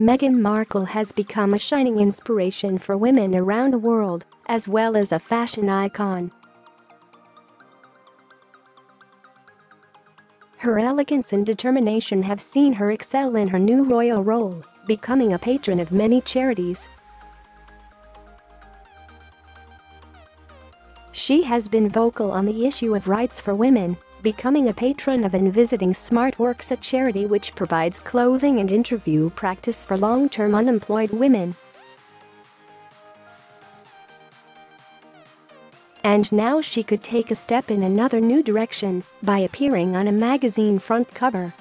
Meghan Markle has become a shining inspiration for women around the world, as well as a fashion icon. Her elegance and determination have seen her excel in her new royal role, becoming a patron of many charities. She has been vocal on the issue of rights for women, becoming a patron of and visiting Smart Works, a charity which provides clothing and interview practice for long-term unemployed women. And now she could take a step in another new direction by appearing on a magazine front cover.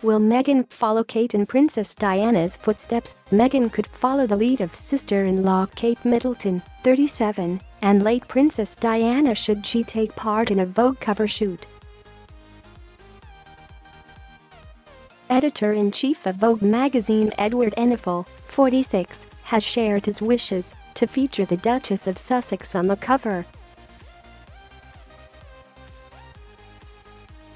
Will Meghan follow Kate in Princess Diana's footsteps? Meghan could follow the lead of sister-in-law Kate Middleton, 37, and late Princess Diana should she take part in a Vogue cover shoot. Editor-in-chief of Vogue magazine Edward Enniful, 46, has shared his wishes to feature the Duchess of Sussex on the cover.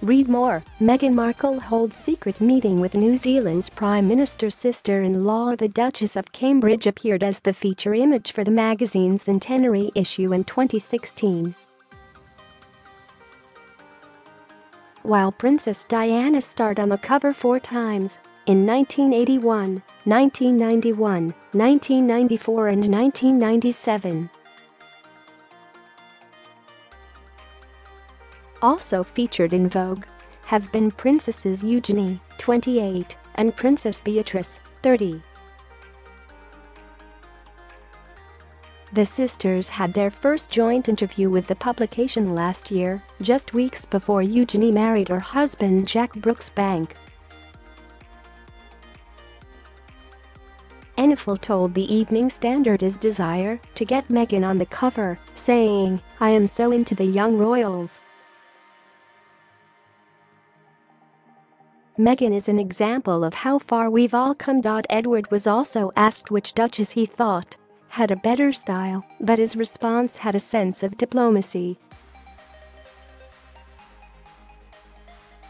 Read more. Meghan Markle holds secret meeting with New Zealand's Prime Minister's sister-in-law. The Duchess of Cambridge appeared as the feature image for the magazine's centenary issue in 2016. While Princess Diana starred on the cover 4 times, in 1981, 1991, 1994 and 1997. Also featured in Vogue have been Princesses Eugenie, 28, and Princess Beatrice, 30. The sisters had their first joint interview with the publication last year, just weeks before Eugenie married her husband Jack Brooksbank. Enniful told the Evening Standard his desire to get Meghan on the cover, saying, "I am so into the young royals. Meghan is an example of how far we've all come." Edward was also asked which duchess he thought had a better style, but his response had a sense of diplomacy.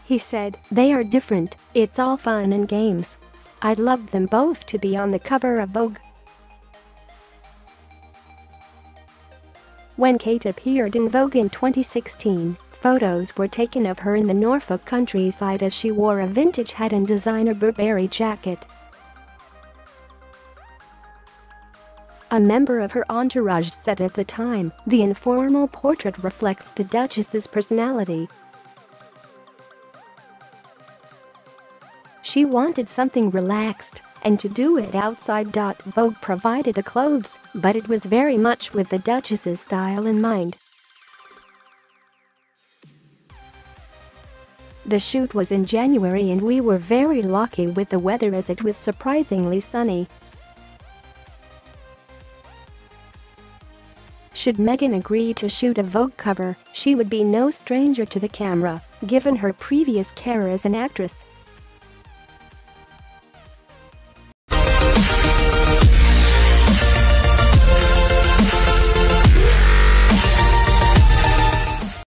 He said, "They are different, it's all fun and games. I'd love them both to be on the cover of Vogue." When Kate appeared in Vogue in 2016, photos were taken of her in the Norfolk countryside as she wore a vintage hat and designer Burberry jacket. A member of her entourage said at the time, "The informal portrait reflects the Duchess's personality. She wanted something relaxed, and to do it outside." Vogue provided the clothes, but it was very much with the Duchess's style in mind. The shoot was in January and we were very lucky with the weather as it was surprisingly sunny. Should Meghan agree to shoot a Vogue cover, she would be no stranger to the camera, given her previous career as an actress.